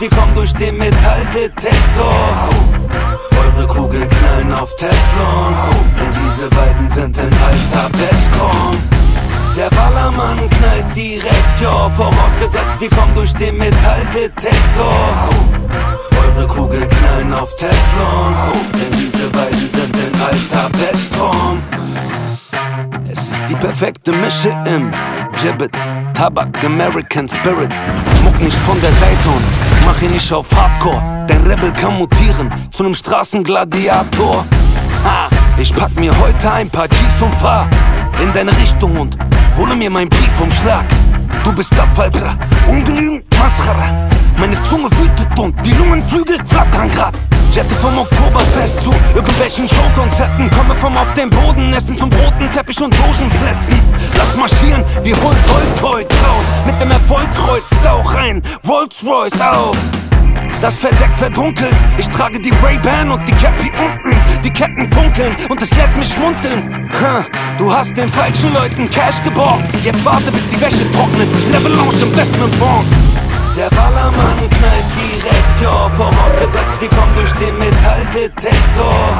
Wie komm durch den Metalldetektor. Eure Kugeln knallen auf Teflon. Denn diese beiden sind in alter Bestform. Der Ballermann knallt direkt, ja. Vorausgesetzt, wir kommen durch den Metalldetektor. Eure Kugeln knallen auf Teflon. Denn diese beiden sind in alter Bestform. Es ist die perfekte Mische im Gibbet. Tabak, American Spirit. Muck nicht von der Seite und mach ihn nicht auf Hardcore. Dein Rebel kann mutieren zu nem Straßengladiator. Ha, ich pack mir heute ein paar Cheeks und fahr in deine Richtung und hole mir mein Peak vom Schlag. Du bist Abfallbra, ungenügend Mascara. Meine Zunge wütet und die Lungenflügel flattern grad. Jette vom Oktoberfest zu irgendwelchen Showkonzepten. Komme vom auf den Boden, Essen zum roten Teppich und Logenplätzen. Lass marschieren, wir holen Gold raus. Mit dem Erfolg kreuzt auch ein Rolls-Royce auf. Das Verdeck verdunkelt, ich trage die Ray-Ban und die Cappy unten. Die Ketten funkeln und es lässt mich schmunzeln. Ha, du hast den falschen Leuten Cash geborgt. Jetzt warte, bis die Wäsche trocknet. Rebelange Investmentfonds. Der Ballermann knallt direkt, ja. Vorausgesetzt, wir kommen durch den Metalldetektor.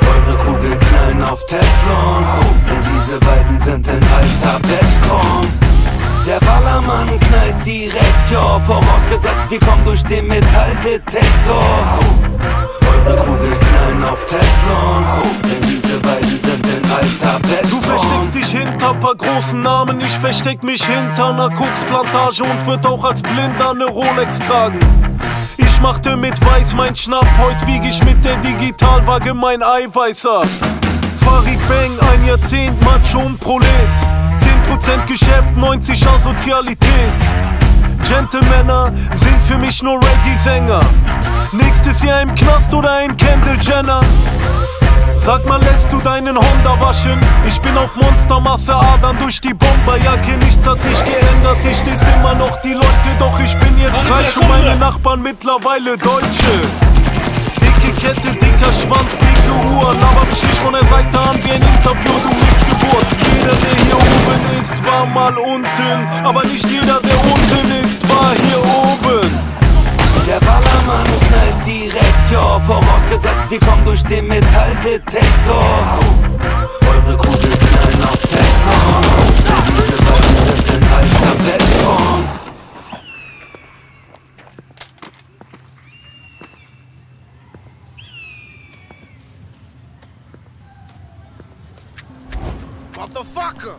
Eure Kugeln knallen auf Teflon. Denn diese beiden sind in alter Bestform. Der Ballermann knallt direkt, ja. Vorausgesetzt, wir kommen durch den Metalldetektor. Eure Kugeln knallen auf Teflon. Denn diese beiden sind in alter Bestform. Du versteckst dich hinter paar großen Namen. Ich versteck mich hinter einer Koksplantage und wird auch als Blinder eine Rolex tragen. Ich machte mit Weiß mein Schnapp. Heut wieg ich mit der Digitalwaage mein Eiweiß ab. Farid Bang, ein Jahrzehnt Macho und Prolet. 10% Geschäft, 90 Asozialität. Gentlemänner sind für mich nur Reggae-Sänger. Nächstes Jahr im Knast oder ein Kendall Jenner. Sag mal, lässt du deinen Honda waschen? Ich bin auf Monstermasse, Adern durch die Bomberjacke. Nichts hat sich geändert, ich diss immer noch die Leute. Doch ich bin jetzt reich und meine Nachbarn mittlerweile Deutsche. Dicke Kette, dicker Schwanz, dicke Uhr. Laber mich nicht von der Seite an wie ein Interview, du Missgeburt. Jeder, der hier oben ist, war mal unten. Aber nicht jeder, der unten ist, war hier oben. Der Ballermann knallt direkt, ja. Vorausgesetzt, wir kommen durch den Metalldetektor. Eure Kugeln knallen auf Teflon. Diese beiden sind in alter Bestform. Motherfucker!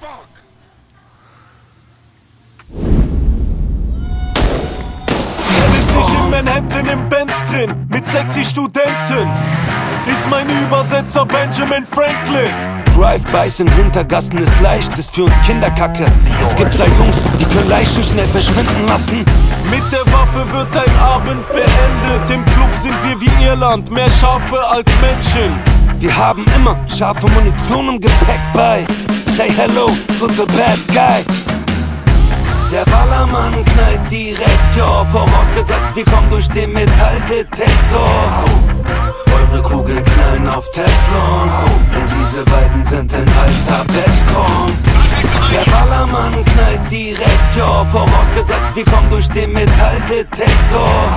Fuck! Er sitzt sich in Manhattan im Benz drin, mit sexy Studenten. Ist mein Übersetzer Benjamin Franklin. Drive-Bys in Hintergassen ist leicht, ist für uns Kinderkacke. Es gibt da Jungs, die können Leichen schnell verschwinden lassen. Mit der Waffe wird dein Abend beendet. Im Club sind wir wie Irland, mehr Schafe als Menschen. Wir haben immer scharfe Munition im Gepäck bei. Say hello to the bad guy. Der Ballermann knallt direkt, ja. Vorausgesetzt, wir kommen durch den Metalldetektor. Eure Kugeln knallen auf Teflon. Denn diese beiden sind in alter Bestform. Der Ballermann knallt direkt, ja. Vorausgesetzt, wir kommen durch den Metalldetektor.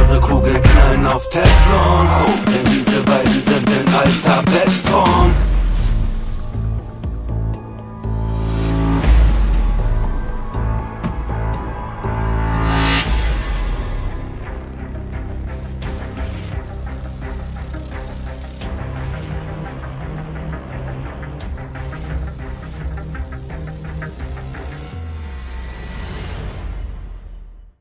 Eure Kugeln knallen auf Teflon. Denn diese beiden sind in alter Bestform.